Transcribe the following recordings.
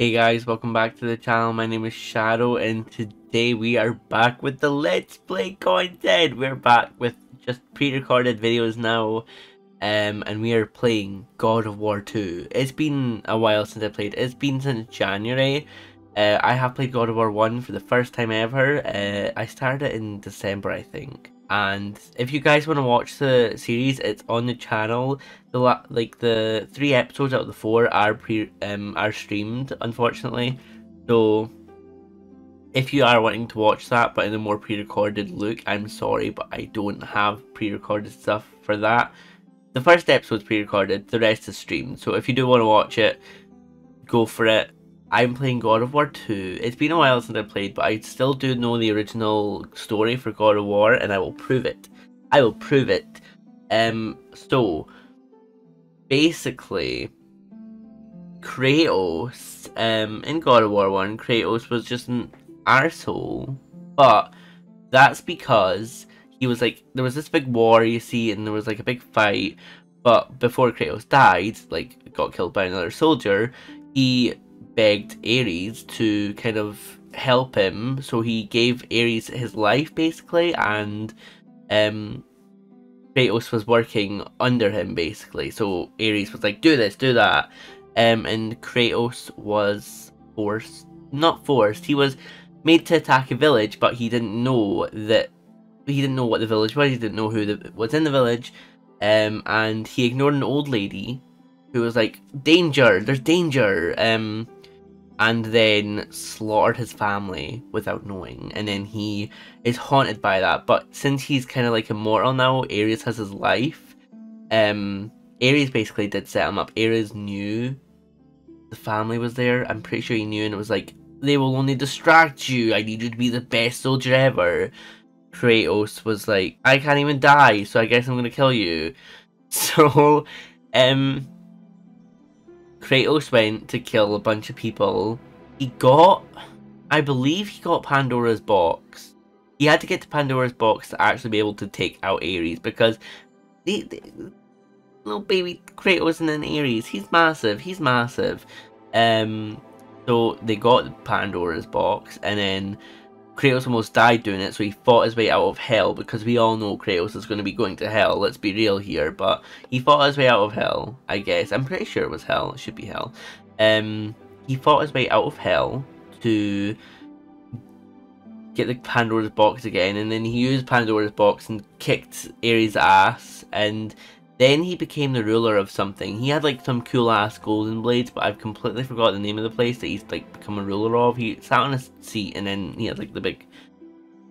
Hey guys, welcome back to the channel. My name is Shadow and today we are back with the Let's Play content. We're back with just pre-recorded videos now and we are playing God of War 2. It's been a while since I played. It's been since January. I have played God of War 1 for the first time ever. I started it in December, I think. And if you guys want to watch the series, it's on the channel. The 3 episodes out of the 4 are streamed, unfortunately. So if you are wanting to watch that, but in a more pre-recorded look, I'm sorry, but I don't have pre-recorded stuff for that. The first episode's pre-recorded, the rest is streamed. So if you do want to watch it, go for it. I'm playing God of War 2. It's been a while since I played, but I still do know the original story for God of War, and I will prove it. I will prove it. So, basically, Kratos, in God of War 1, Kratos was just an arsehole, but that's because he was like, there was this big war, you see, and there was like a big fight, but before Kratos died, like, got killed by another soldier, he begged Ares to kind of help him, so he gave Ares his life basically, and Kratos was working under him basically. So Ares was like, do this, do that, and Kratos was not forced, he was made to attack a village, but he didn't know that, he didn't know what the village was, he didn't know who was in the village, and he ignored an old lady who was like, danger, there's danger, and then slaughtered his family without knowing, and then he is haunted by that. But since he's kind of like immortal now, Ares has his life. Ares basically did set him up. Ares knew the family was there, I'm pretty sure he knew, and it was like, they will only distract you, I need you to be the best soldier ever. Kratos was like, I can't even die, so I guess I'm gonna kill you. So, Kratos went to kill a bunch of people. He got, I believe he got Pandora's Box. He had to get to Pandora's Box to actually be able to take out Ares, because little baby Kratos and then Ares, he's massive, he's massive. So they got Pandora's Box, and then Kratos almost died doing it, so he fought his way out of hell, because we all know Kratos is going to be going to hell, let's be real here, but he fought his way out of hell, I guess. I'm pretty sure it was hell, it should be hell. He fought his way out of hell to get the Pandora's Box again, and then he used Pandora's Box and kicked Ares' ass, and then he became the ruler of something. He had like some cool ass golden blades, but I've completely forgot the name of the place that he's like become a ruler of. He sat on his seat and then he had like the big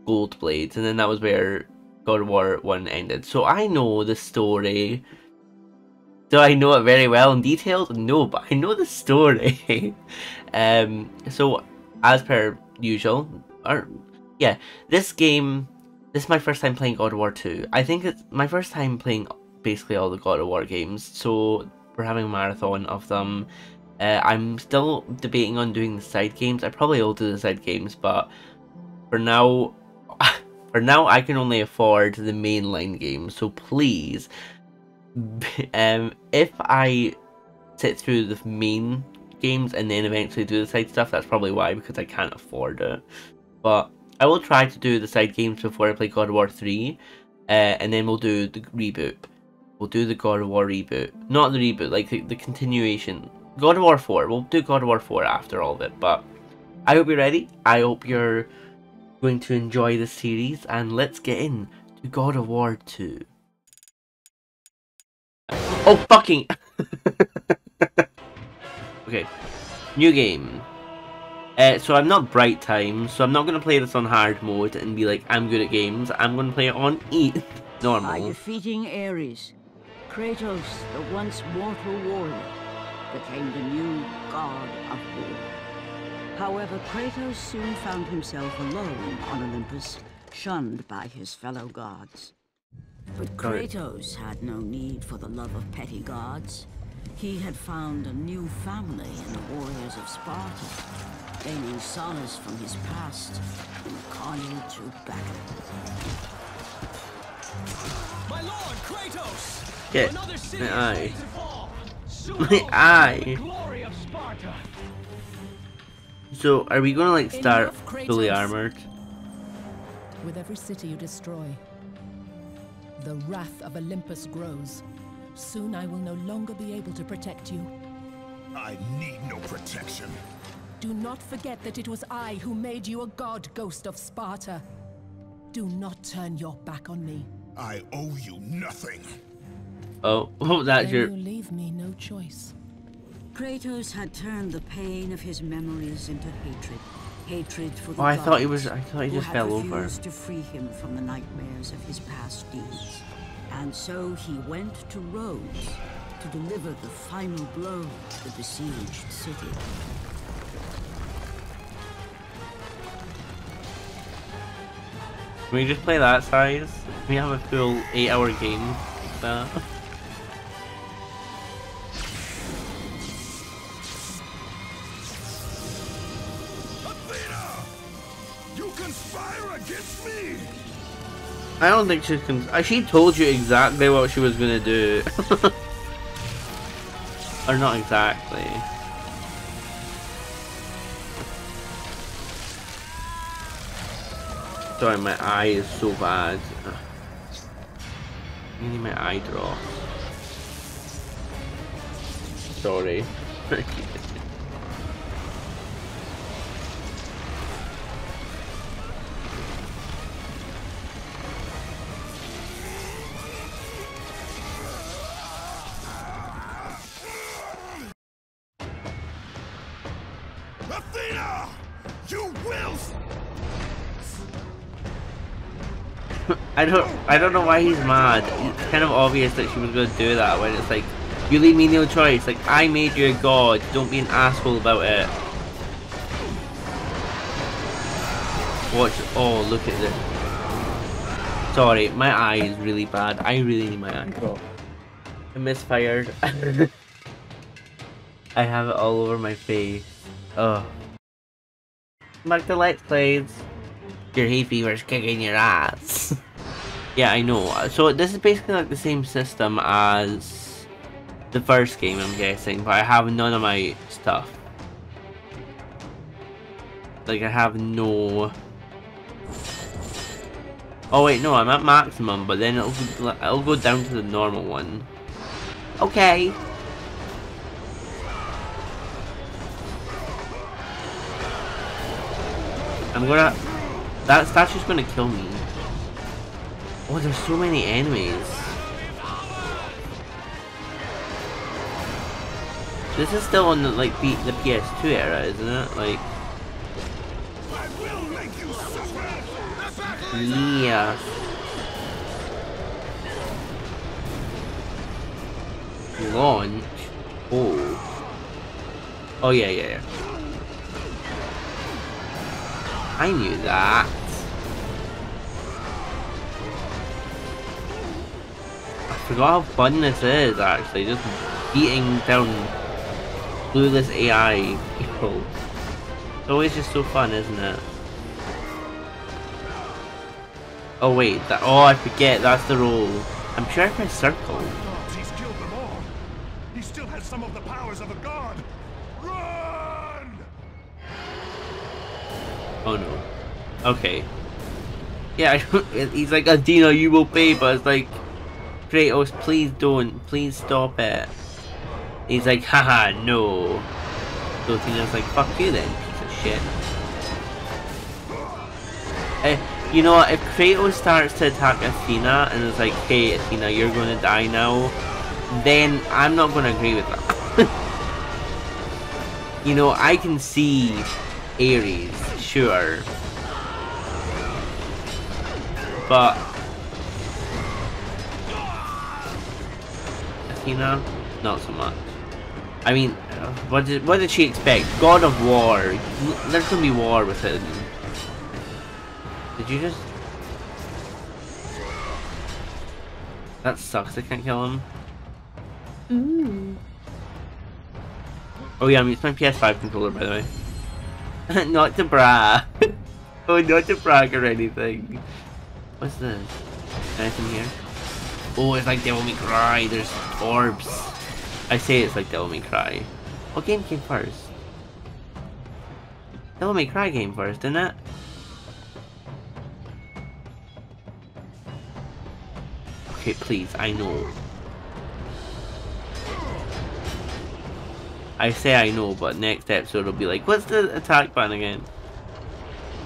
gold blades, and then that was where God of War 1 ended. So I know the story. Do I know it very well in detail? No, but I know the story. So as per usual, this game, this is my first time playing God of War 2. I think it's my first time playing basically all the God of War games, so we're having a marathon of them. I'm still debating on doing the side games. I probably will do the side games, but for now I can only afford the mainline games, so please, if I sit through the main games and then eventually do the side stuff, that's probably why, because I can't afford it. But I will try to do the side games before I play God of War 3, and then we'll do the reboot. We'll do the God of War reboot. Not the reboot, like the continuation. God of War 4. We'll do God of War 4 after all of it. But I hope you're ready. I hope you're going to enjoy this series. And let's get in to God of War 2. Oh, fucking. Okay. New game. So I'm not Bright Time. So I'm not going to play this on hard mode and be like, I'm good at games. I'm going to play it on normal. By defeating Ares, Kratos, the once mortal warrior, became the new god of war. However, Kratos soon found himself alone on Olympus, shunned by his fellow gods. But Kratos had no need for the love of petty gods. He had found a new family in the warriors of Sparta, gaining solace from his past in the carnage through battle. My lord Kratos, get another city. My eye. Glory of Sparta. So are we gonna like start fully armored? With every city you destroy, the wrath of Olympus grows. Soon I will no longer be able to protect you. I need no protection. Do not forget that it was I who made you a god, Ghost of Sparta. Do not turn your back on me. I owe you nothing. Oh, that's your... Then you leave me no choice. Kratos had turned the pain of his memories into hatred. Hatred for the gods. I thought he just fell over. Who had refused to free him from the nightmares of his past deeds. And so he went to Rhodes to deliver the final blow to the besieged city. Can we just play that size? We have a full 8-hour game. Athena! You conspire against me! I don't think she's she told you exactly what she was gonna do. Or not exactly. Sorry, my eye is so bad. I need my eye drop. Sorry. Athena! You will! I don't know why he's mad. It's kind of obvious that she was going to do that when it's like, you leave me no choice. Like, I made you a god. Don't be an asshole about it. Watch. Oh, look at this. Sorry, my eye is really bad. I really need my eye drop. I misfired. I have it all over my face. Oh. Back to Let's Plays. Your hay fever's kicking your ass. Yeah, I know. So this is basically like the same system as the first game, I'm guessing, but I have none of my stuff. Like, I have no... Oh wait, no, I'm at maximum, but then it'll go down to the normal one. Okay. That statue's gonna kill me. Oh, there's so many enemies. This is still on the, like, the PS2 era, isn't it? Like... I will make you suffer. Yeah. Launch. Oh. Oh, yeah. I knew that. I forgot how fun this is, actually. Just beating down clueless AI people. It's always just so fun, isn't it? Oh wait, I forget, that's the roll. I'm sure I pressed circle. He's killed them all. He still has some of the powers of a god. Oh no. Okay. Yeah, he's like, Athena, you will pay, but it's like, Kratos, please don't. Please stop it. He's like, haha, no. So Athena's like, fuck you then, piece of shit. You know what, if Kratos starts to attack Athena, and it's like, hey Athena, you're gonna die now, then I'm not gonna agree with that. You know, I can see Ares, sure, but Athena, not so much. I mean, what did she expect? God of War, there's gonna be war with him. Did you just? That sucks. I can't kill him. Oh yeah, I mean, it's my PS5 controller, by the way. Not to brag. Oh, not to brag or anything. What's this? Anything here? Oh, it's like Devil May Cry. There's orbs. I say it's like Devil May Cry. What game came first? Devil May Cry game first, didn't it? Okay, please, I know. I say I know, but next episode will be like, what's the attack button again?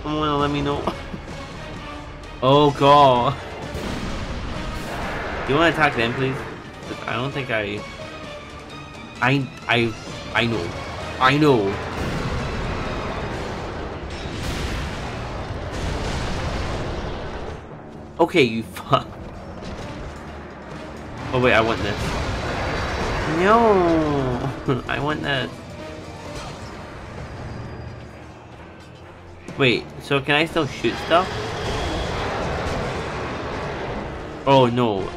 Someone will let me know. Oh god. You wanna attack them, please? I don't think I know. I know. Okay, you fuck. Oh wait, I want this. No, I want that. Wait, so can I still shoot stuff? Oh no,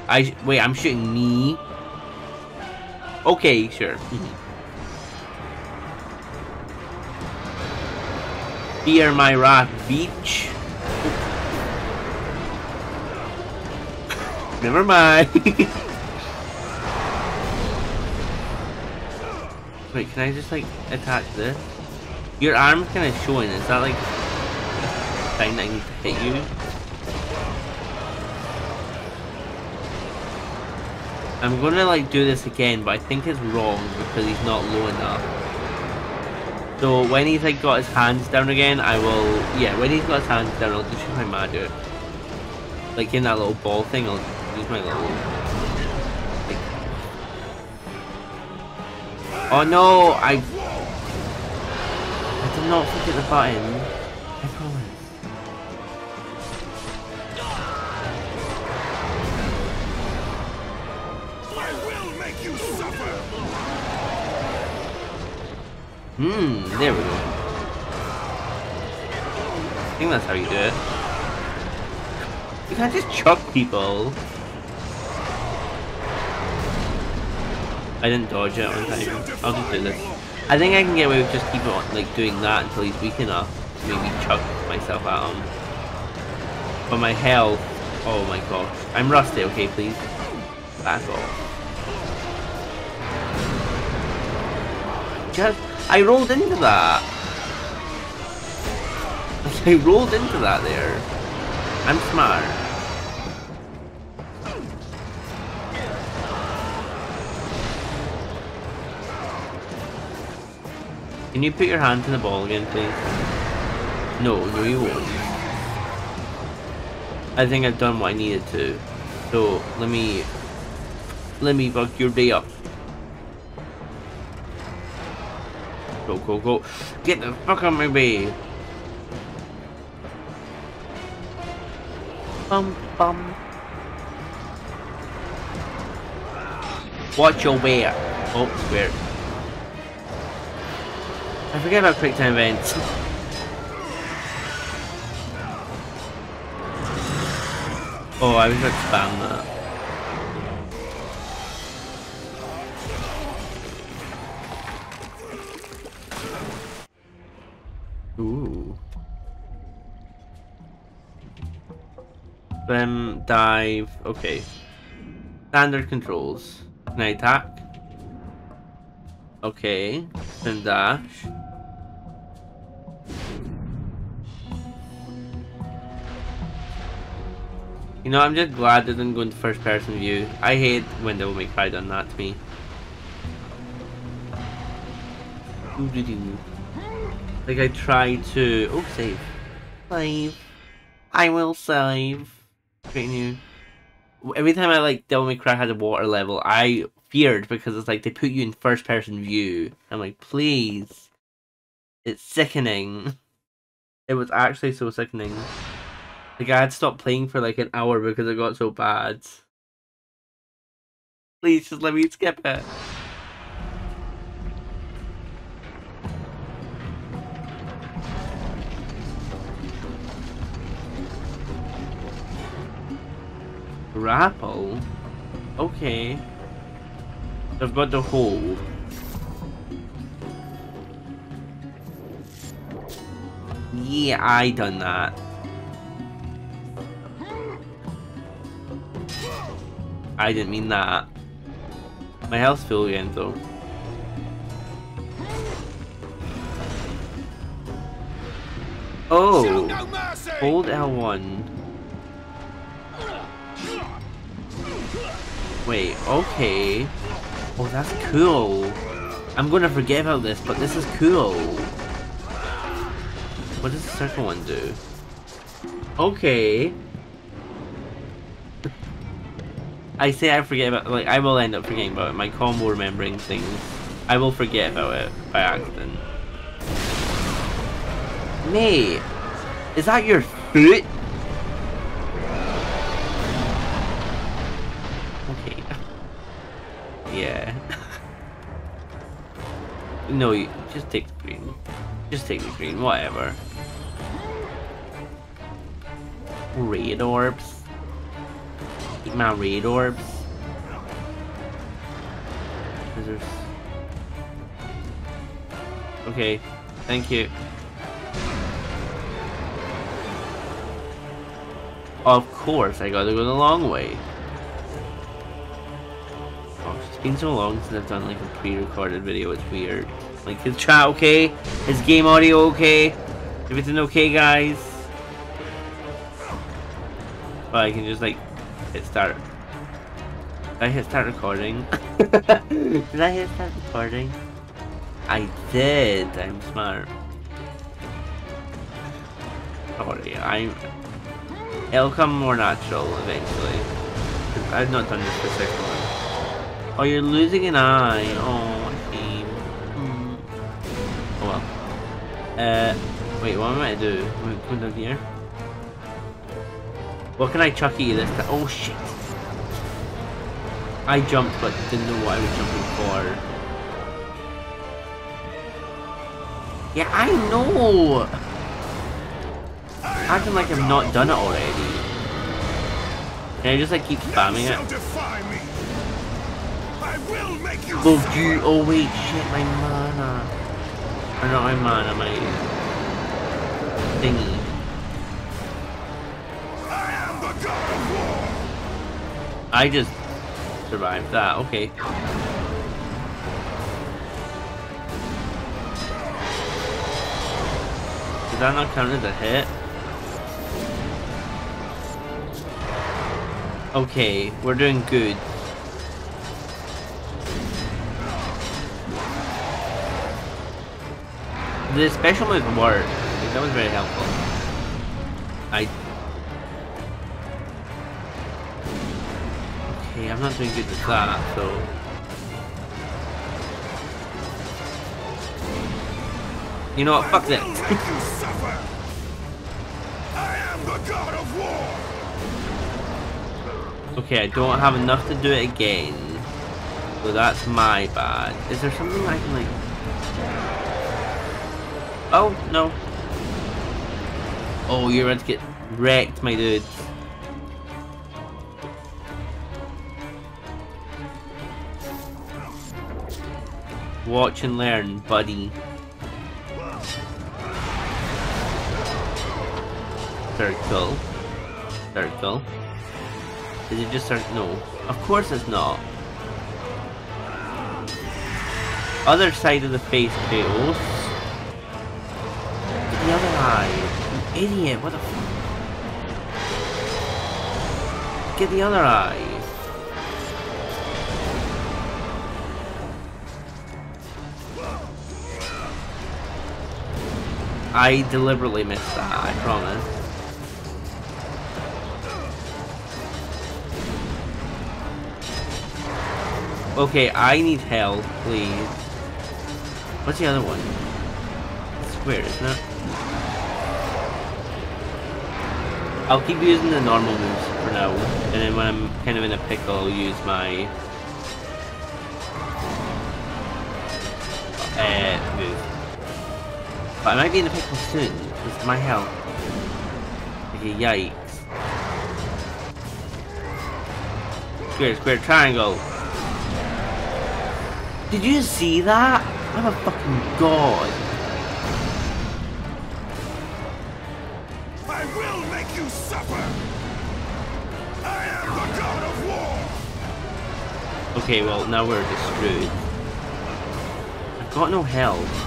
wait, I'm shooting me? Okay, sure. Fear my wrath, beach. Never mind. Wait, can I just like attack this? Your arm's kind of showing. Is that like a thing that I need to hit you? I'm gonna like do this again, but I think it's wrong because he's not low enough. So when he's like got his hands down again, I will. Yeah, when he's got his hands down, I'll just use my magic. Like in that little ball thing, I'll use my little. Oh no, I did not forget the button. I promise. I will make you suffer. There we go. I think that's how you do it. You can't just chuck people. I didn't dodge it on time. I'll just do this. I think I can get away with just keeping on like doing that until he's weak enough to maybe chuck myself at him. But my health, oh my gosh. I'm rusty, okay please. That's all. Just I rolled into that. I rolled into that there. I'm smart. Can you put your hand to the ball again, please? No, you won't. I think I've done what I needed to. So, let me bug your day up. Go, go, go. Get the fuck out of my way. Bum, bum. Watch your way. Oh, square. I forget about quick time events. Oh, I was going to spam that. Ooh. Dive. Okay. Standard controls. Can I attack? Okay. Then dash. You know, I'm just glad they didn't go into first person view. I hate when Devil May Cry done that to me. Like I try to... Oh, save. Save. I will save. Great new. Every time I like Devil May Cry had a water level, I feared because it's like they put you in first person view. I'm like, please. It's sickening. It was actually so sickening. Like, I had stopped playing for like an hour because it got so bad. Please, just let me skip it. Grapple? Okay. I've got the hole. Yeah, I done that. I didn't mean that. My health's full again, though. Oh! Hold L1. Wait, okay. Oh, that's cool. I'm gonna forget about this, but this is cool. What does the circle one do? Okay. I say I forget about, like, I will end up forgetting about it. My comm will remembering things. I will forget about it by accident. Mate, is that your foot? Okay. Yeah. No, you just take the green. Just take the green, whatever. Raid orbs. Eat my raid orbs. Scissors. Okay, thank you. Of course, I gotta go the long way. Oh, it's been so long since I've done like a pre-recorded video, it's weird. Like, is chat okay? Is game audio okay? Everything okay, guys? But I can just like, hit start. Did I hit start recording? Did I hit start recording? I did, I'm smart. Sorry, I'm... It'll come more natural eventually. I've not done this for 6 months. Oh, you're losing an eye. Oh, shame. Mm. Oh well. Wait, what am I gonna do? Am I going down here? What can I chuck at you this time? Oh shit! I jumped, but didn't know what I was jumping for. Yeah, I know. Acting like I've not done it already. Can I just like keep spamming it? Oh dude, oh wait, shit, my mana. Or not my mana, my thingy. I am the God of War. I just survived that, okay. Did that not count as a hit? Okay, we're doing good. The special move worked. That was very helpful. Okay, I'm not doing good with that, so... You know what? Fuck this. I am the God of War. Okay, I don't have enough to do it again, so that's my bad. Is there something I can like... Oh, no. Oh, you're about to get wrecked, my dude. Watch and learn, buddy. Circle. Circle. Did it just start? No. Of course it's not. Other side of the face, Kratos. The other eye. You idiot, what the fuck? Get the other eye. I deliberately missed that, I promise. Okay, I need help, please. What's the other one? It's weird, isn't it? I'll keep using the normal moves for now, and then when I'm kind of in a pickle, I'll use my... move. But I might be in a pickle soon, with my help. Okay, yikes. Square, square, triangle! Did you see that? I'm a fucking god. I will make you suffer. I am the God of War. Okay, well now we're destroyed. I've got no health.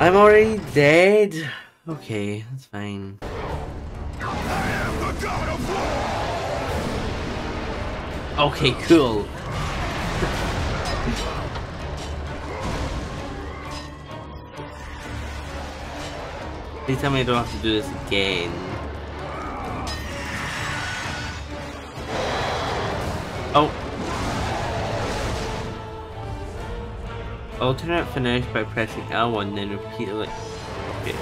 I'm already dead. Okay, that's fine. I am the God of War. Okay, cool. Please tell me I don't have to do this again. Oh. Alternate finish by pressing L1, then repeat it. Okay.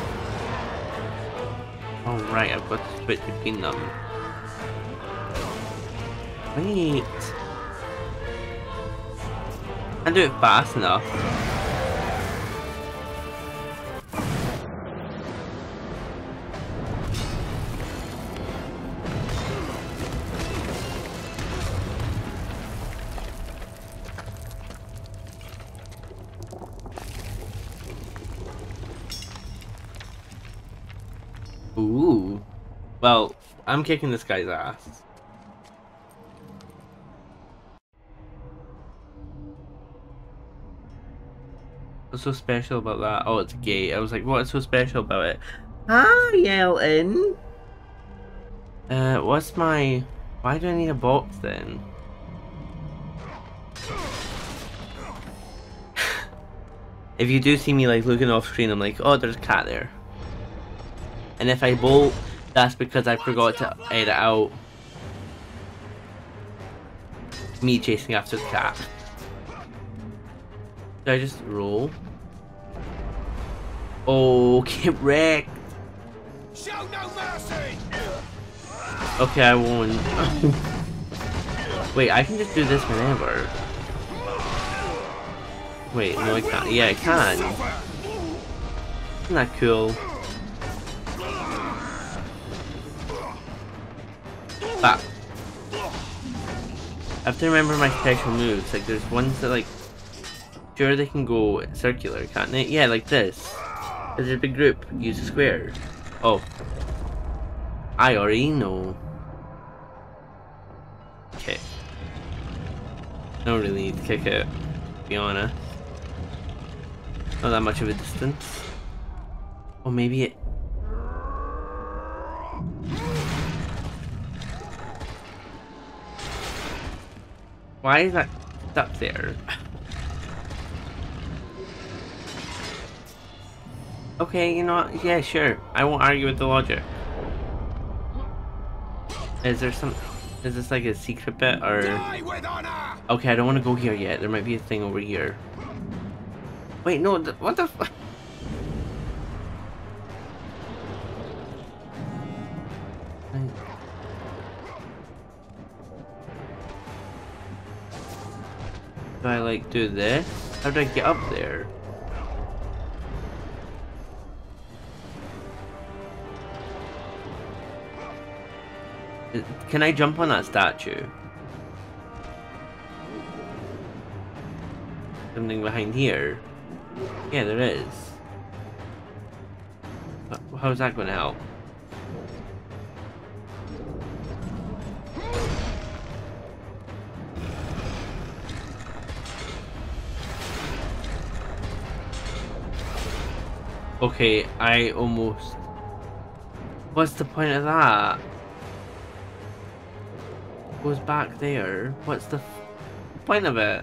Oh right, I've got to switch between them. Wait. I do it fast enough. Ooh. Well, I'm kicking this guy's ass. What's so special about that? Oh, it's gay. I was like, what's so special about it? Hi, Elton! What's my... Why do I need a box then? If you do see me like looking off screen, I'm like, oh, there's a cat there. And if I bolt, that's because I forgot to edit out me chasing after the cat. Do I just roll? Oh, get wrecked! Show no mercy! Okay, I won. Wait, I can just do this whenever. Wait, no, I can't. Yeah, I can. Isn't that cool? But I have to remember my special moves. Like, there's ones that, like, sure they can go circular, can't they? Yeah, like this. There's a big group. Use a square. Oh, I already know. Okay. Don't really need to kick it, to be honest. Not that much of a distance. Or maybe it. Why is that up there? Okay, you know what? Yeah, sure. I won't argue with the logic. Is there some... Is this like a secret bit or... Okay, I don't want to go here yet. There might be a thing over here. Wait, no. What the fuck? Do I like do this? How do I get up there? Can I jump on that statue? Something behind here? Yeah, there is. How's that going to help? Okay, I almost... What's the point of that? It goes back there. What's the point of it?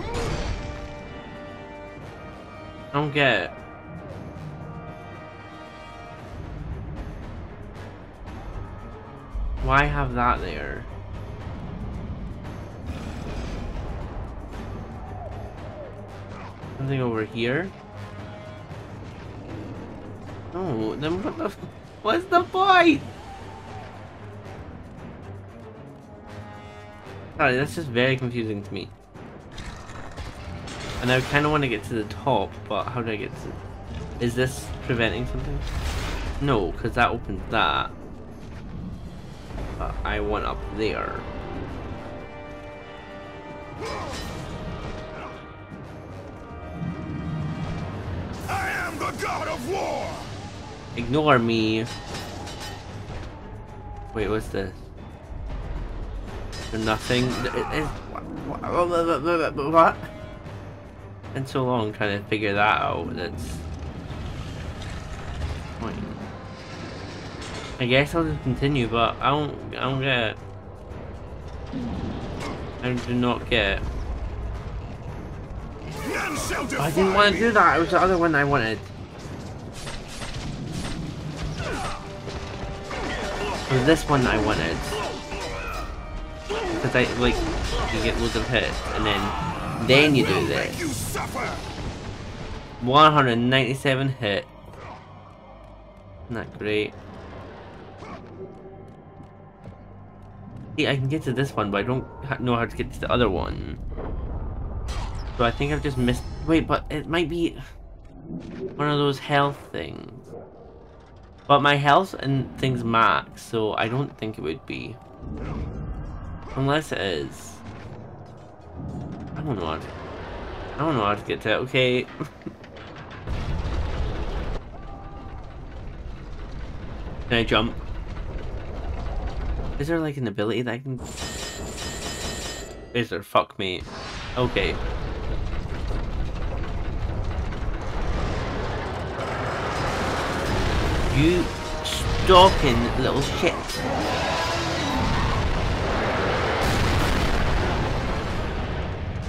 I don't get it. Why have that there? Something over here? No, then what the f- What's the point? Sorry, that's just very confusing to me. And I kind of want to get to the top, but how do I get to- Is this preventing something? No, because that opens that. But I want up there. God of War. Ignore me. Wait, what's this? for nothing. What? Been so long trying to figure that out. That's point. I guess I'll just continue, but I don't get it. I do not get it. I didn't want to do that. It was the other one I wanted. It was this one I wanted. Because I like you get loads of hits, and then you do this. 197 hit. Isn't that great? See, I can get to this one, but I don't know how to get to the other one. So I think I've just missed. Wait, but it might be one of those health things. But my health and things max, so I don't think it would be. Unless it is. I don't know how to get to it. Okay. Can I jump? Is there like an ability that I can? Is there? Fuck me. Okay. You stalking little shit.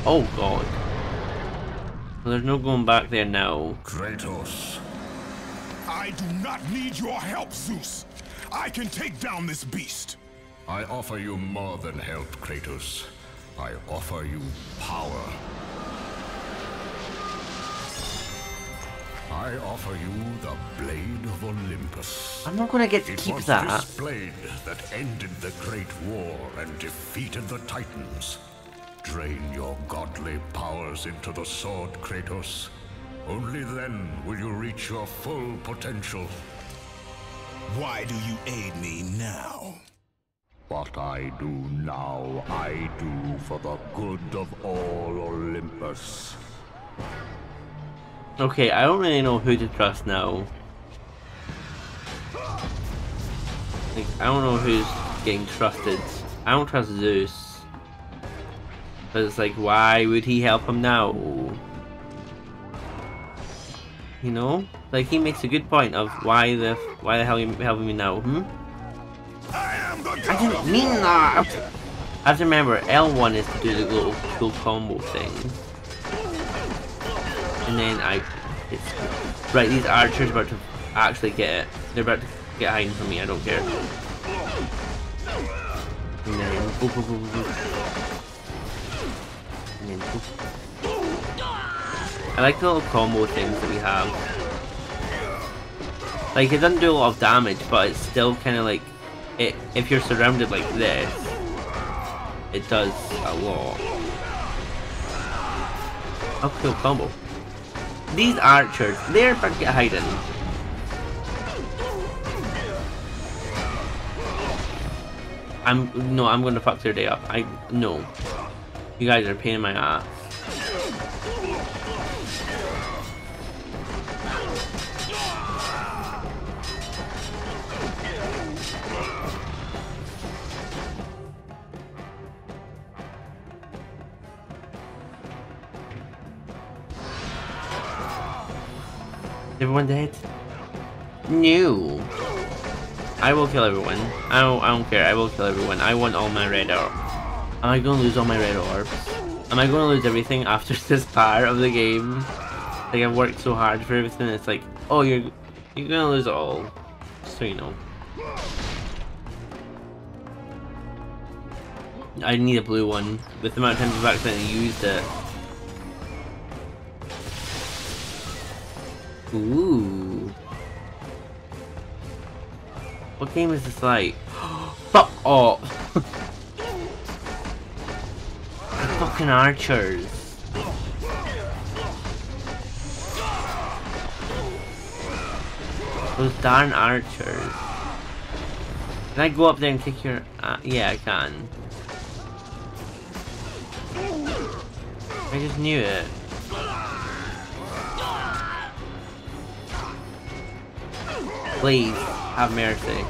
Oh god. Well, there's no going back there now. Kratos. I do not need your help, Zeus. I can take down this beast. I offer you more than help, Kratos. I offer you power. I offer you the Blade of Olympus. I'm not gonna get to keep that. It was this blade that ended the Great War and defeated the Titans. Drain your godly powers into the sword, Kratos. Only then will you reach your full potential. Why do you aid me now? What I do now, I do for the good of all Olympus. Okay, I don't really know who to trust now. Like, I don't know who's getting trusted. I don't trust Zeus. But it's like, why would he help him now? You know? Like, he makes a good point of why the hell are you helping me now, hmm? I didn't mean that! I have to remember, L1 is to do the little cool combo thing. And then right, these archers are about to actually get it. They're about to get hiding from me, I don't care. And then boop, boop, boop, boop. And then boop. I like the little combo things that we have. Like, it doesn't do a lot of damage, but it's still kind of like, if you're surrounded like this, it does a lot. Uphill combo. These archers, they're about to get hidden. I'm gonna fuck their day up. No. You guys are a pain in my ass. Everyone dead? No. I will kill everyone. I don't care. I will kill everyone. I want all my red orbs. Am I gonna lose all my red orbs? Am I gonna lose everything after this part of the game? Like, I've worked so hard for everything. It's like, oh, you're gonna lose it all. Just so you know. I need a blue one. With the amount of times I've accidentally used it. Ooh. What game is this like? Fuck off! The fucking archers. Those darn archers. Can I go up there and kick your ass? Yeah, I can. I just knew it. Please, have mercy.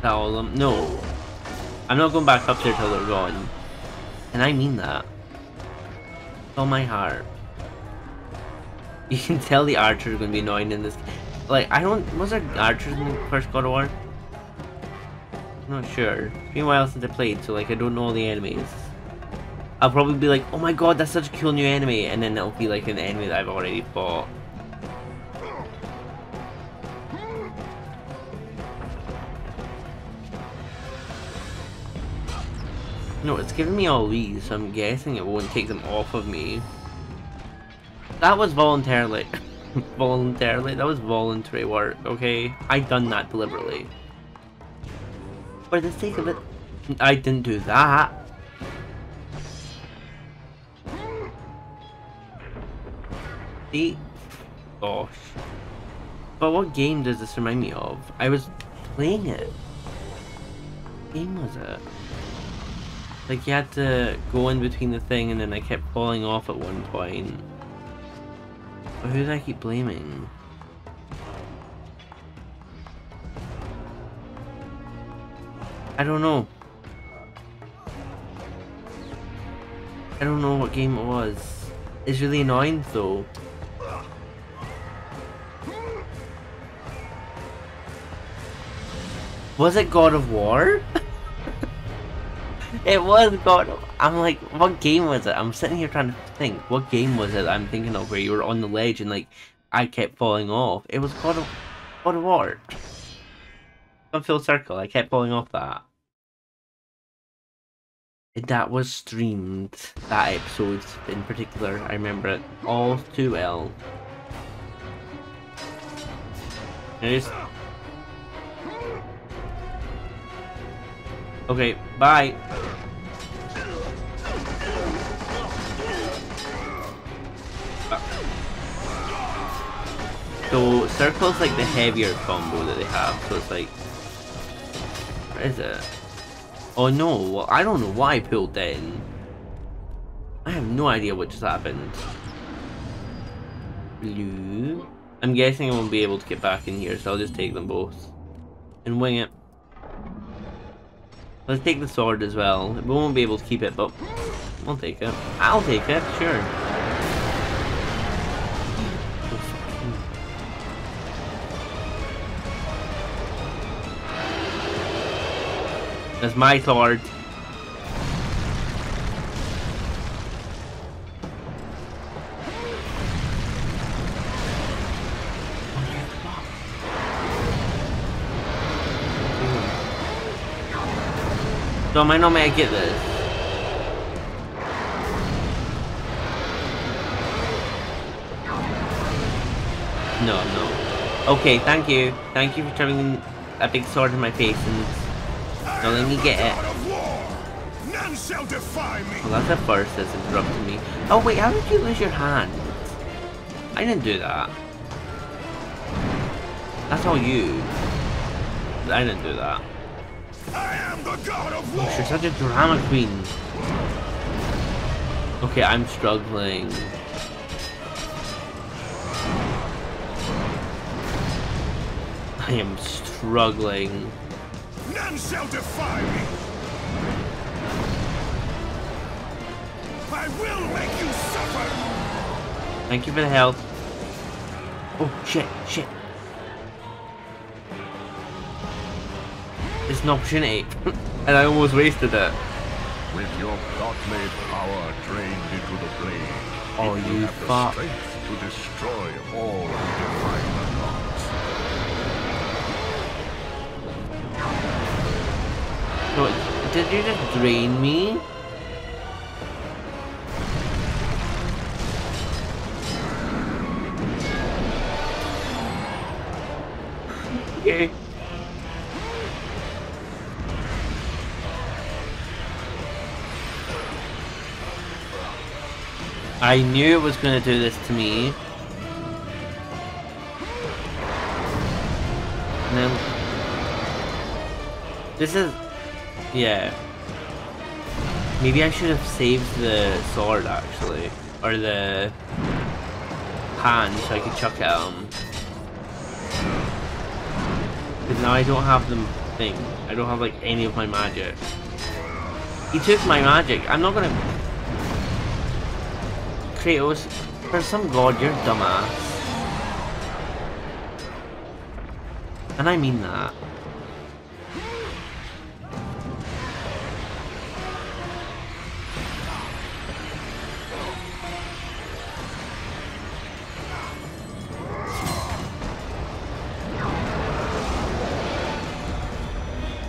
tell them, no, I'm not going back up there till they're gone. And I mean that. With all my heart. You can tell the archer's gonna be annoying in this. Like, I don't. Was there archers in the first God of War? Not sure. It's been a while since I played, so like I don't know all the enemies. I'll probably be like, oh my god, that's such a cool new enemy, and then it'll be like an enemy that I've already fought. No, it's giving me all these, so I'm guessing it won't take them off of me. That was voluntarily. Voluntarily? That was voluntary work, okay? I done that deliberately. For the sake of it, I didn't do that. See? Gosh. But what game does this remind me of? I was playing it. What game was it? Like, you had to go in between the thing, and then I kept falling off at one point. But who do I keep blaming? I don't know. I don't know what game it was. It's really annoying though. Was it God of War? It was God of... I'm like, what game was it? I'm sitting here trying to think. What game was it I'm thinking of where you were on the ledge and like, I kept falling off? It was God of War. Come full circle, I kept falling off that. That was streamed, that episode in particular, I remember it all too well. Okay, bye! So, circle's like the heavier combo that they have, so it's like... Where is it? Oh no, well, I don't know why I pulled in. I have no idea what just happened. Blue? I'm guessing I won't be able to get back in here, so I'll just take them both. And wing it. Let's take the sword as well. We won't be able to keep it, but we'll take it. I'll take it, sure. That's my sword. So am I not meant to get this? No, no. Okay, thank you. Thank you for throwing a big sword in my face and... Now let me get it. None shall defy me. Well, that's the first that's interrupted me. Oh wait, how did you lose your hand? I didn't do that. That's all you. I didn't do that. I am the God of War. Oh, she's such a drama queen. Okay, I'm struggling. I am struggling. None shall defy me. I will make you suffer. Thank you for the help. Oh shit, shit. It's an opportunity, and I almost wasted it. With your God-made power drained into the blade, oh, you have the strength to destroy all who defy the gods. So, did you just drain me? Okay. I knew it was going to do this to me. And then... This is... Yeah. Maybe I should have saved the sword, actually. Or the... hand, so I could chuck it at him. Because now I don't have them nothing. I don't have like any of my magic. He took my magic. I'm not gonna... Kratos, for some god, you're dumbass. And I mean that.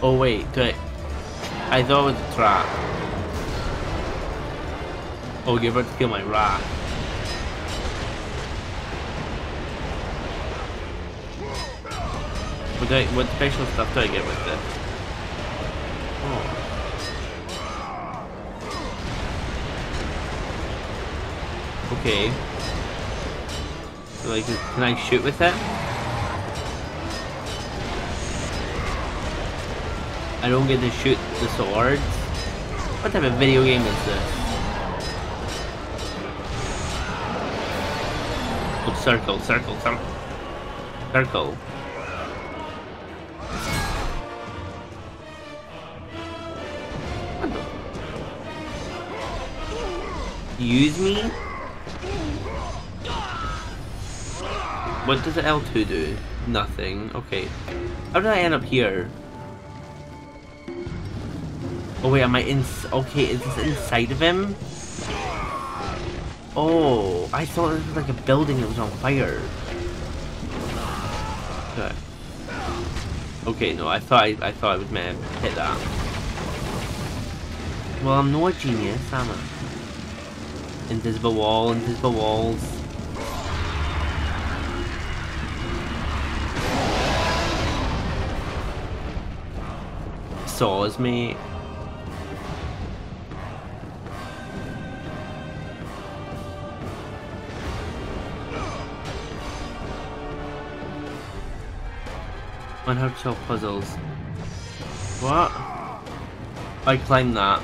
Oh wait, do I thought it was a trap. Oh, you're about to kill my rat. What special stuff do I get with this? Oh. Okay. So like, can I shoot with it? I don't get to shoot the swords? What type of video game is this? Oh, circle, circle, circle. Circle. Use me? What does the L2 do? Nothing. Okay. How did I end up here? Oh wait, am I in? Okay, is this inside of him? Oh, I thought this was like a building that was on fire. Okay. Okay, no, I thought I was meant to hit that. Well, I'm no genius, am I? Invisible wall, invisible walls. Saws, mate. On how to solve puzzles. What? I climbed that.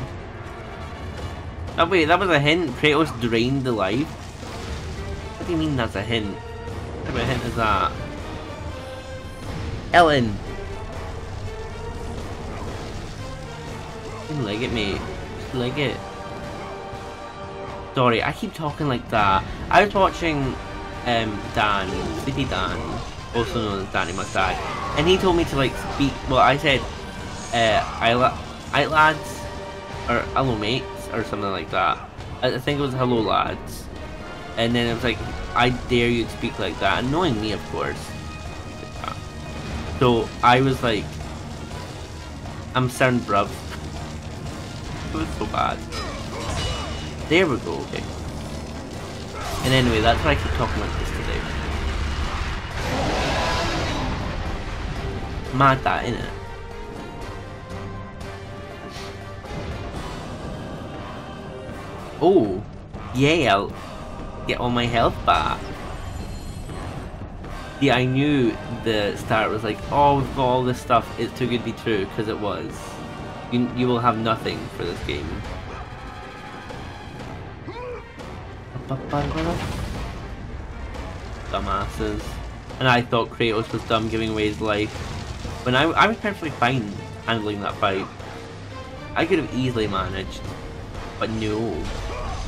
Oh wait, that was a hint. Kratos drained the life. What do you mean that's a hint? What type of hint is that? Ellen! You like it, mate. Just like it. Sorry, I keep talking like that. I was watching Dan, Sleepy Dan, also known as Danny Mustache, and he told me to like speak. Well, I said, lads, or hello, mate. Or something like that. I think it was hello lads, and then it was like, I dare you to speak like that, annoying me of course. So I was like, I'm sound bruv. It was so bad. There we go. Okay. And anyway, that's why I keep talking like this today. Mad that, innit? Oh, yeah, I'll get all my health back. Yeah, I knew the start was like, oh, we've got all this stuff, it's too good to be true, because it was. You will have nothing for this game. Dumbasses. And I thought Kratos was dumb giving away his life. When I was perfectly fine handling that fight. I could have easily managed. But no,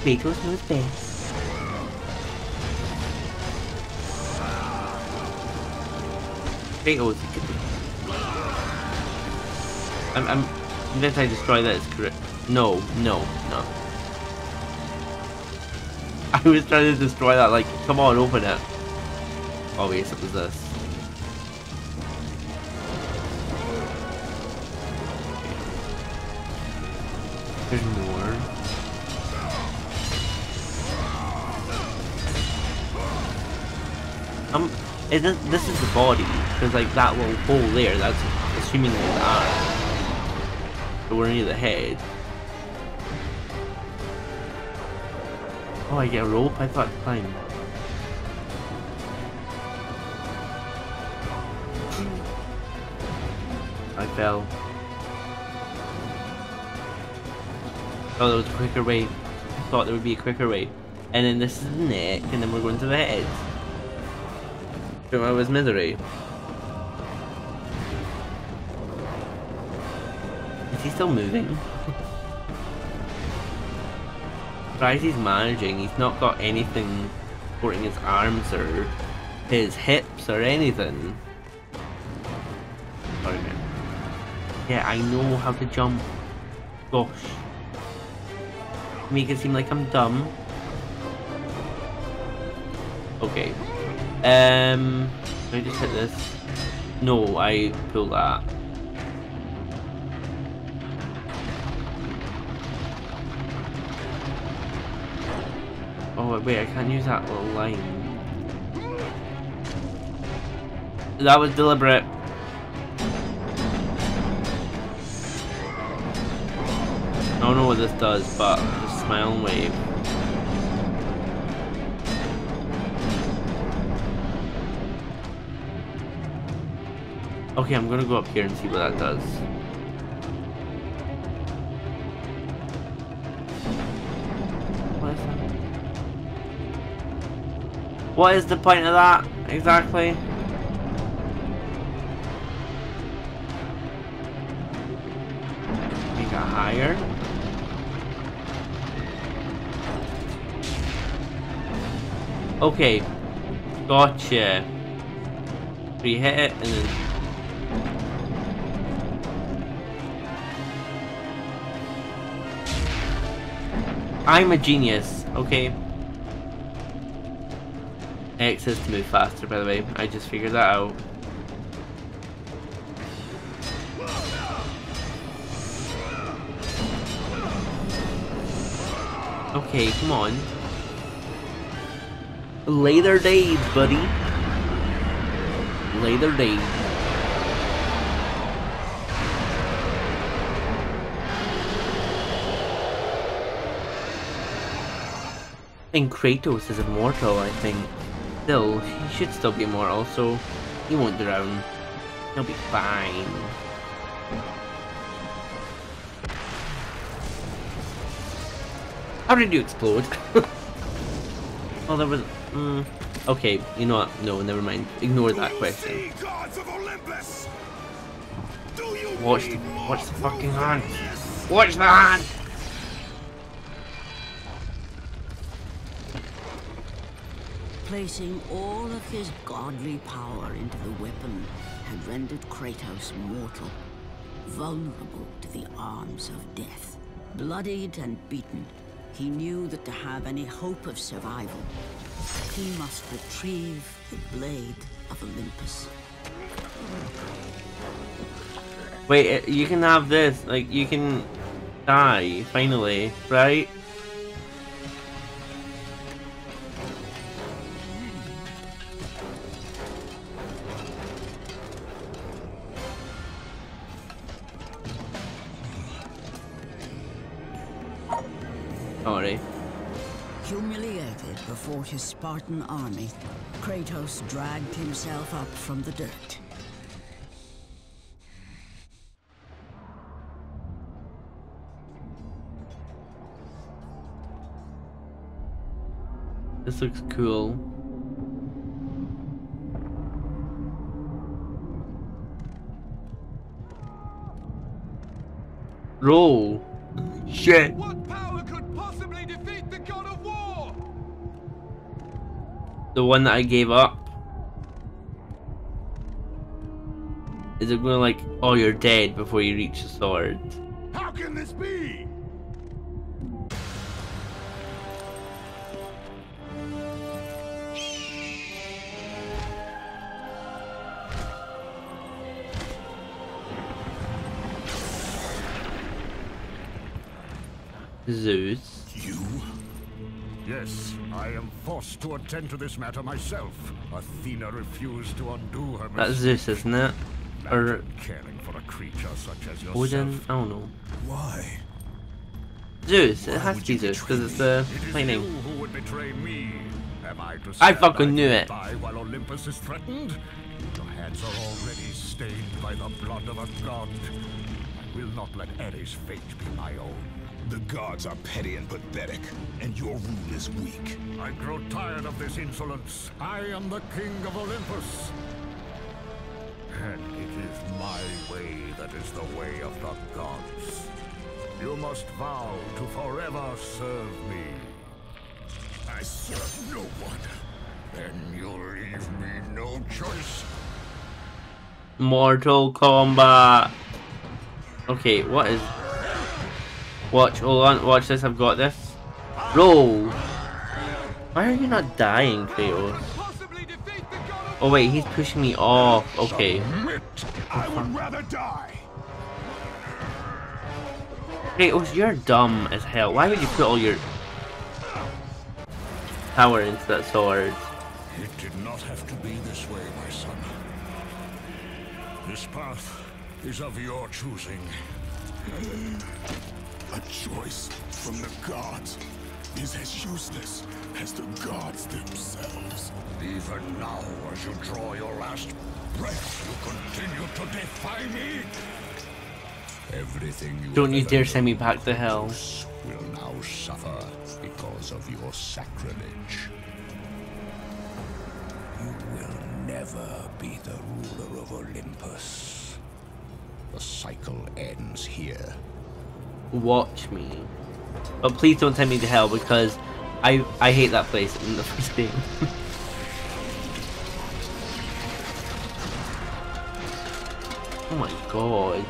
Kratos knows best. Kratos, I'm unless I destroy that, it's correct. No, no, no. I was trying to destroy that, like, come on, open it. Oh yes, it was this. There's more. This is the body, because like that little hole there, that's assuming it's an arm. But we're near the head. Oh, I get a rope? I thought I'd climb. I fell. Oh, there was a quicker way. I thought there would be a quicker way. And then this is the neck, and then we're going to the head. I was misery. Is he still moving? Surprised he's managing. He's not got anything supporting his arms or his hips or anything. Sorry, man. Yeah, I know how to jump. Gosh. Make it seem like I'm dumb. Okay. Can I just hit this? No, I pull that. Oh wait, I can't use that little line. That was deliberate. I don't know what this does, but just smile and wave. Okay, I'm gonna go up here and see what that does. What is that? What is the point of that exactly? Make it higher. Okay, gotcha. We hit it and then. I'm a genius, okay. X is to move faster, by the way. I just figured that out. Okay, come on. Later days, buddy. Later days. I think Kratos is immortal, I think. Still, he should still be immortal, so he won't drown. He'll be fine. How did you explode? Oh, there was... okay, you know what? No, never mind. Ignore that question. Watch the fucking hand. Watch the hand! Placing all of his godly power into the weapon had rendered Kratos mortal, vulnerable to the arms of death. Bloodied and beaten, he knew that to have any hope of survival, he must retrieve the Blade of Olympus. Wait, you can have this, like, you can die, finally, right? Before his Spartan army, Kratos dragged himself up from the dirt. This looks cool. Roll. Shit. What power could possibly defeat the God of War? The one that I gave up. Is it going to like, oh, you're dead before you reach the sword? How can this be? Zeus. You? Yes, I am forced to attend to this matter myself. Athena refused to undo her mistake. That's Zeus, isn't it? Or caring for a creature such as yourself. Odin? I don't know. Why? Zeus. It has to be Zeus because it's the plain name. Who would betray me? Am I to stand fucking knew it. While Olympus is threatened, your hands are already stained by the blood of a god. I will not let Ares' fate be my own. The gods are petty and pathetic, and your rule is weak. I grow tired of this insolence. I am the king of Olympus. And it is my way that is the way of the gods. You must vow to forever serve me. I serve no one. Then you'll leave me no choice. Mortal Kombat. Okay, what is... Watch, hold on, watch this, I've got this. Roll! Why are you not dying, Kratos? Oh wait, he's pushing me off. Okay. I would rather die. Kratos, you're dumb as hell. Why would you put all your power into that sword? It did not have to be this way, my son. This path is of your choosing. A choice from the gods is as useless as the gods themselves. Even now, as you draw your last breath, you continue to defy me. Everything you don't you dare send me back to hell. Will now suffer because of your sacrilege. You will never be the ruler of Olympus. The cycle ends here. Watch me. But please don't send me to hell because I hate that place in the first game. Oh my god.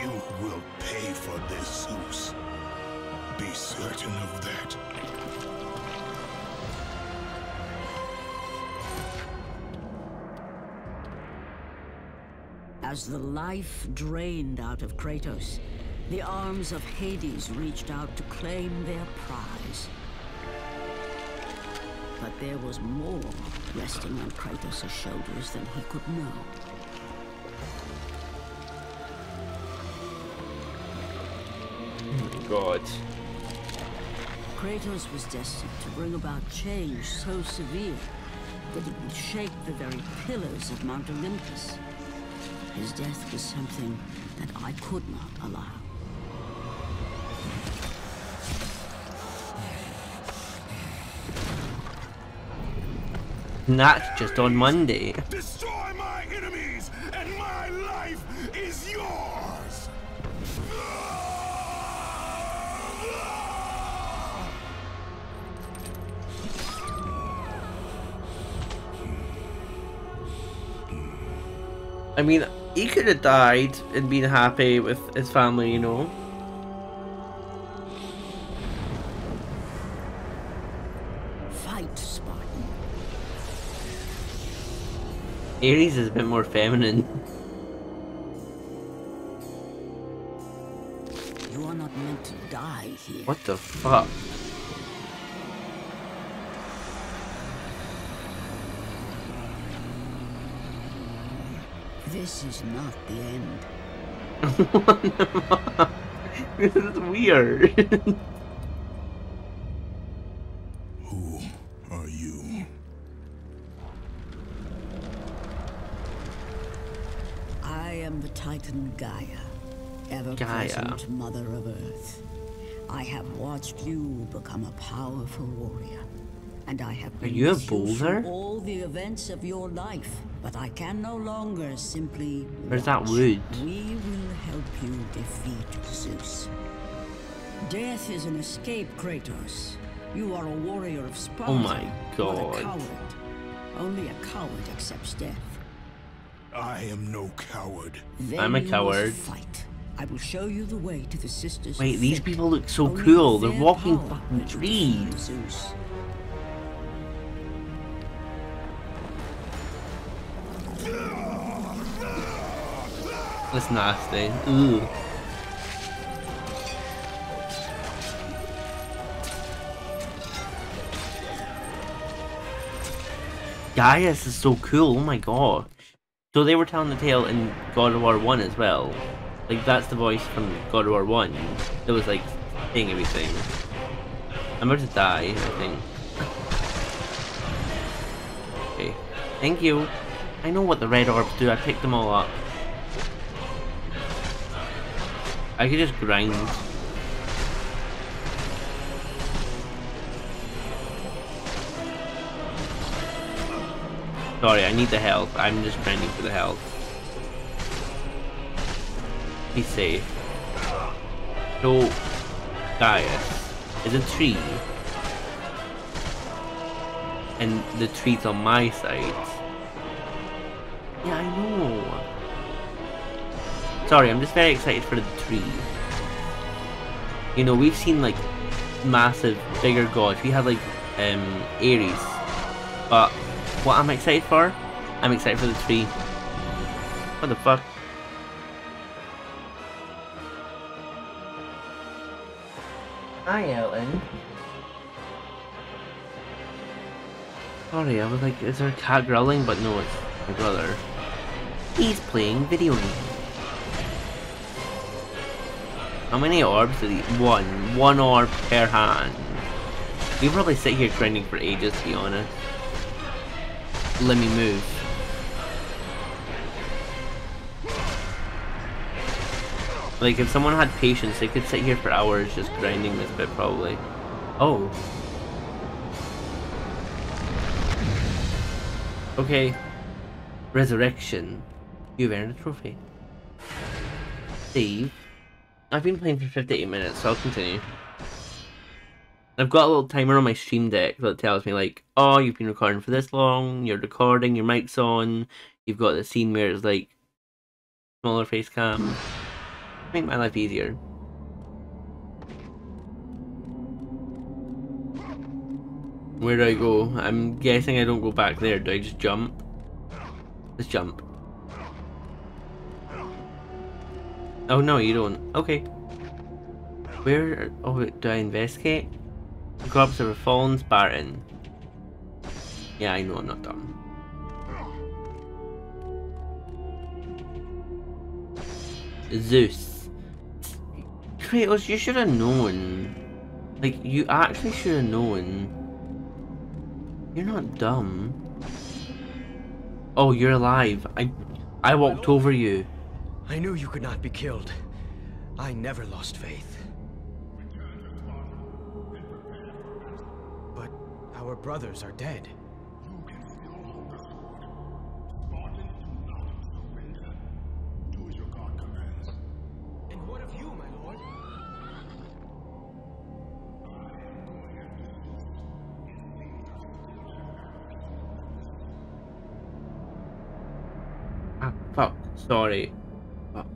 You will pay for this, Zeus. Be certain of that. As the life drained out of Kratos, the arms of Hades reached out to claim their prize. But there was more resting on Kratos' shoulders than he could know. Oh my god. Kratos was destined to bring about change so severe that it would shake the very pillars of Mount Olympus. His death was something that I could not allow. That's just on Monday. Destroy my enemies, and my life is yours. I mean, he could have died and been happy with his family, you know. Fight, Spartan. Ares is a bit more feminine. You are not meant to die here. What the fuck? This is not the end. What the fuck? This is weird. Who are you? I am the Titan Gaia, ever-present mother of Earth. I have watched you become a powerful warrior. And I have been through all the events of your life, but I can no longer simply watch. Where's that wood? We will help you defeat Zeus. Death is an escape, Kratos. You are a warrior of Sparta. Oh my god. A coward. Only a coward accepts death. I am no coward. Then I'm a coward. Fight. I will show you the way to the Sisters. Wait, these people look so cool. They're walking fucking trees. That's nasty. Ooh. Gaia is so cool. Oh my gosh. So they were telling the tale in God of War 1 as well. Like that's the voice from God of War 1. That was like saying everything. I'm about to die, I think. Okay. Thank you. I know what the red orbs do. I picked them all up. I could just grind. Sorry, I need the health. I'm just grinding for the health. Be safe. So, Gaia is a tree. And the tree's on my side. Yeah, I know. Sorry, I'm just very excited for the tree. You know, we've seen like massive, bigger gods. We had like Ares. But what I'm excited for? I'm excited for the tree. What the fuck? Hi, Ellen. Sorry, I was like, is there a cat growling? But no, it's my brother. He's playing video games. How many orbs did he? One orb per hand. We probably sit here grinding for ages, to be honest. Let me move. Like, if someone had patience, they could sit here for hours just grinding this bit, probably. Oh. Okay. Resurrection. You've earned a trophy. Save. I've been playing for 58 minutes, so I'll continue. I've got a little timer on my stream deck that tells me like, oh, you've been recording for this long, you're recording, your mic's on, you've got the scene where it's like, smaller face cam. Make my life easier. Where do I go? I'm guessing I don't go back there. Do I just jump? Let's jump. Oh no, you don't. Okay. Where? Oh, do I investigate? The corpse of a fallen Spartan. Yeah, I know, I'm not dumb. Zeus. Kratos, you should have known. Like, you actually should have known. You're not dumb. Oh, you're alive. I walked over you. I knew you could not be killed. I never lost faith. But our brothers are dead. Fuck, sorry. Fuck.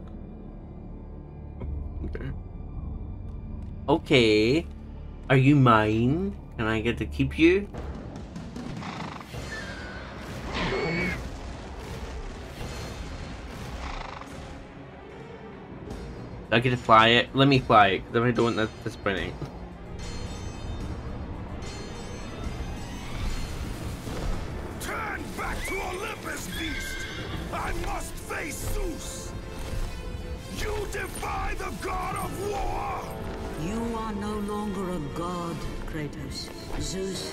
Okay. Are you mine? Can I get to keep you? I get to fly it? Let me fly it, because if I don't, that's disappointing. Turn back to Olympus, beast! I must face Zeus! You defy the God of War! You are no longer a god, Kratos. Zeus,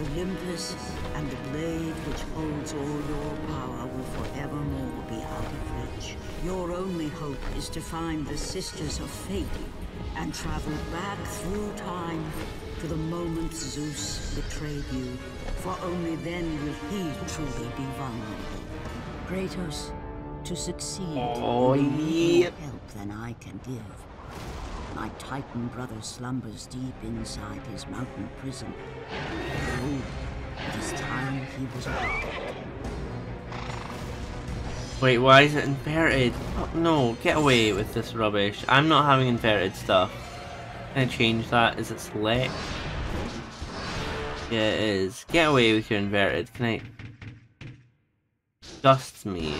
Olympus, and the blade which holds all your power will forevermore be out of reach. Your only hope is to find the Sisters of Fate and travel back through time to the moment Zeus betrayed you, for only then will he truly be vulnerable. Kratos, to succeed, you need more help than I can give. My Titan brother slumbers deep inside his mountain prison. Oh, it is time he was awakened. Wait, why is it inverted? Oh, no, get away with this rubbish. I'm not having inverted stuff. Can I change that? Is it select? Yeah, it is. Get away with your inverted. Can I... Disgusts me.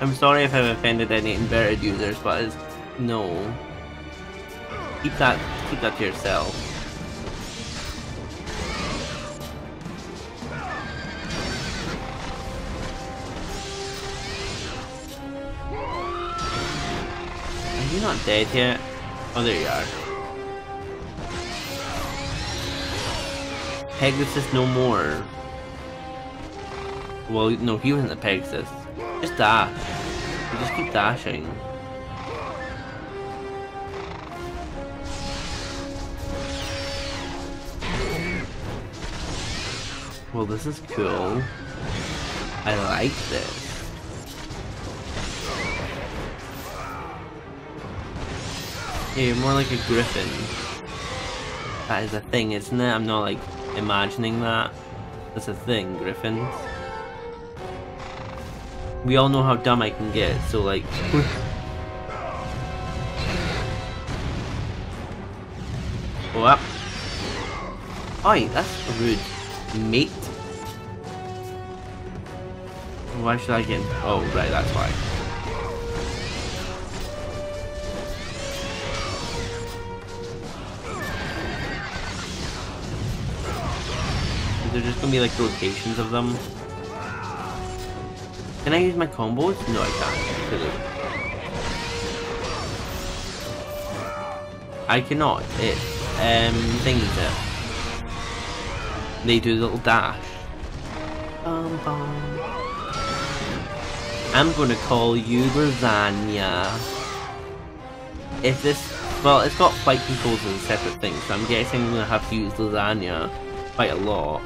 I'm sorry if I've offended any inverted users, but it's, no. Keep that to yourself. Are you not dead yet? Oh, there you are. Pegasus no more. Well, no, he wasn't a Pegasus. Just dash. You just keep dashing. Well, this is cool. I like this. Yeah, you're more like a griffin. That is a thing, isn't it? I'm not like imagining that. That's a thing, griffins. We all know how dumb I can get, so like... Go up. Oi, that's rude, mate. Why should I get in? Oh, right, that's why. Is there just gonna be like rotations of them? Can I use my combos? No, I can't. I cannot. It thingies it. They do a little dash. Bum, bum. I'm gonna call you Lasagna. If this, well, it's got flight controls as a separate thing, so I'm guessing I'm gonna have to use Lasagna quite a lot.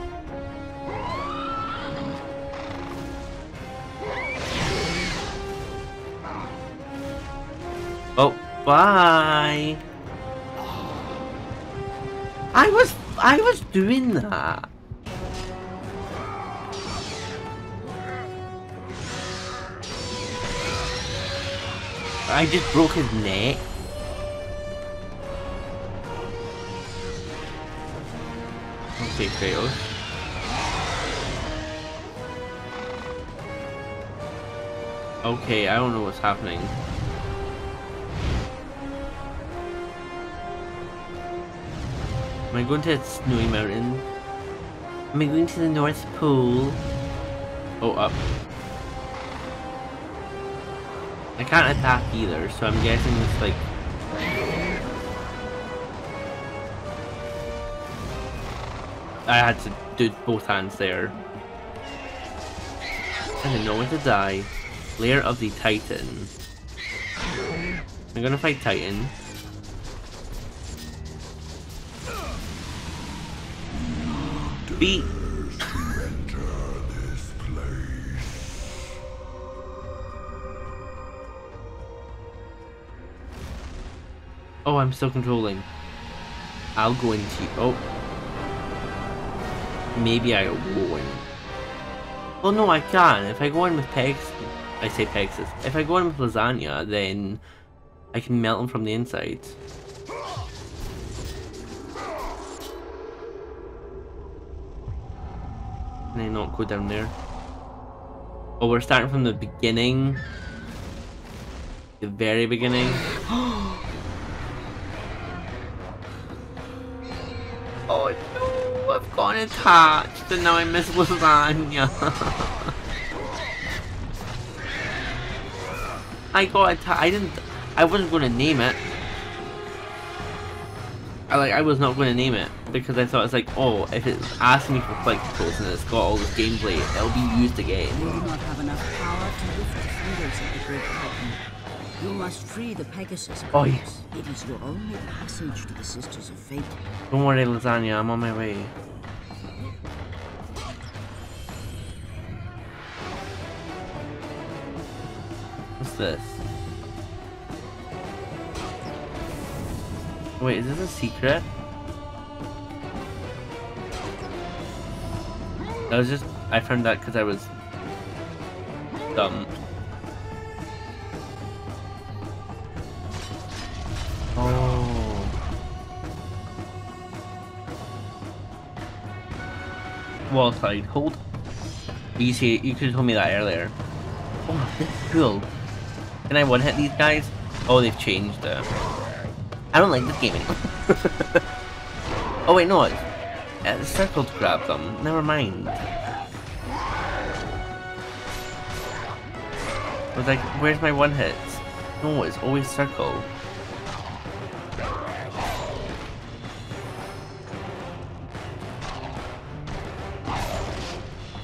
Oh, bye. I was doing that. I just broke his neck. Okay, Kratos. Okay, I don't know what's happening. Am I going to a snowy mountain? Am I going to the North Pole? Oh, up. I can't attack either, so I'm guessing it's like... I had to do both hands there. I don't know where to die. Lair of the Titan. I'm gonna fight Titan. Beat! Oh, I'm still controlling. I'll go into... Oh. Maybe I won't. Well, no, I can. If I go in with Pegasus... I say Pegasus. If I go in with Lasagna, then... I can melt him from the inside. Can I not go down there? Oh, we're starting from the beginning. The very beginning. Oh no, I've gotten attached and now I miss Lasagna. I got attached. I wasn't going to name it. I was not going to name it because I thought it's like, oh, if it's asking me for flight controls and it's got all this gameplay, it'll be used again. You do not have enough power to lift the leaders of the Great Titan. You must free the Pegasus. Oh, yes. It is your only passage to the Sisters of Fate. Don't worry, Lasagna, I'm on my way. What's this? Wait, is this a secret? That was just... I found that because I was... dumb. Oh... Wall slide, hold. You see, you could have told me that earlier. Oh, this is cool. Can I one-hit these guys? Oh, they've changed it. I don't like this game anymore. Oh wait, no, it's circle to grab them. Never mind. I was like, where's my one hit? No, it's always circle.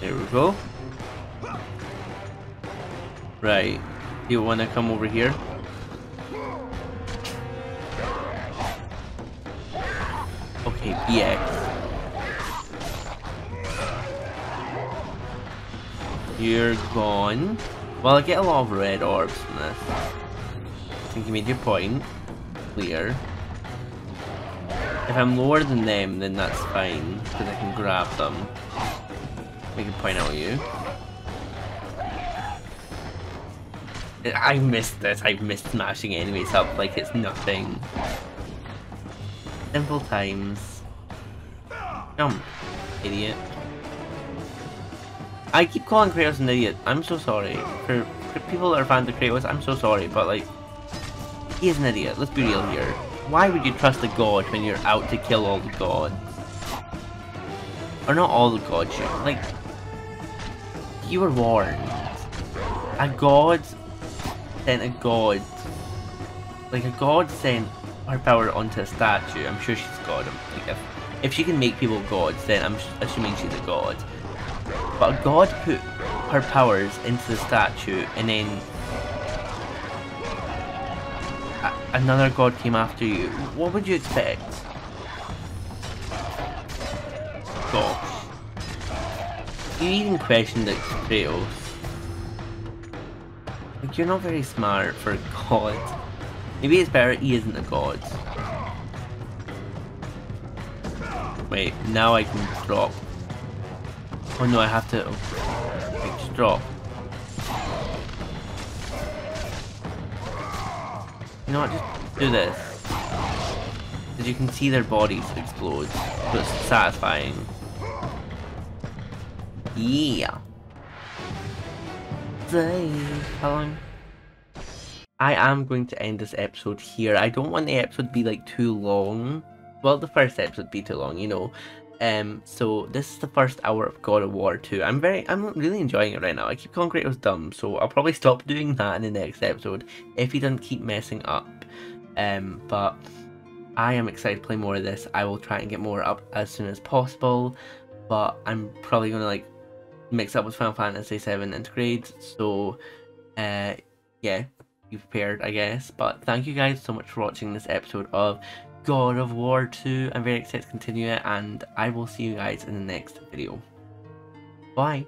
There we go. Right. You wanna come over here? Okay, BX. You're gone. Well, I get a lot of red orbs from this. I think you made your point clear. If I'm lower than them, then that's fine, because I can grab them. I can point out you. I missed this. I missed smashing enemies up like it's nothing. Simple times. Jump, idiot. I keep calling Kratos an idiot. I'm so sorry. For people that are fans of Kratos, I'm so sorry, but like, he is an idiot. Let's be real here. Why would you trust a god when you're out to kill all the gods? Or not all the gods, like, you were warned. A god sent a god. Like, a god sent her power onto a statue. I'm sure she's god. Like, if she can make people gods, then I'm assuming she's a god. But a god put her powers into the statue, and then another god came after you. What would you expect? Gosh. You even questioned it, Kratos. Like, you're not very smart for a god. Maybe it's better he isn't a god. Wait, now I can drop. Oh no, I have to... Wait, just drop. You know what, just do this. Because you can see their bodies explode. So it's satisfying. Yeah. I am going to end this episode here. I don't want the episode to be like too long. Well, the first episode would be too long, you know. So this is the first hour of God of War 2. I'm really enjoying it right now. I keep calling Kratos dumb, so I'll probably stop doing that in the next episode if he doesn't keep messing up. But I am excited to play more of this. I will try and get more up as soon as possible, but I'm probably gonna like mix up with Final Fantasy 7 Intergrade. So yeah, be prepared, I guess. But thank you guys so much for watching this episode of God of War 2. I'm very excited to continue it, and I will see you guys in the next video. Bye.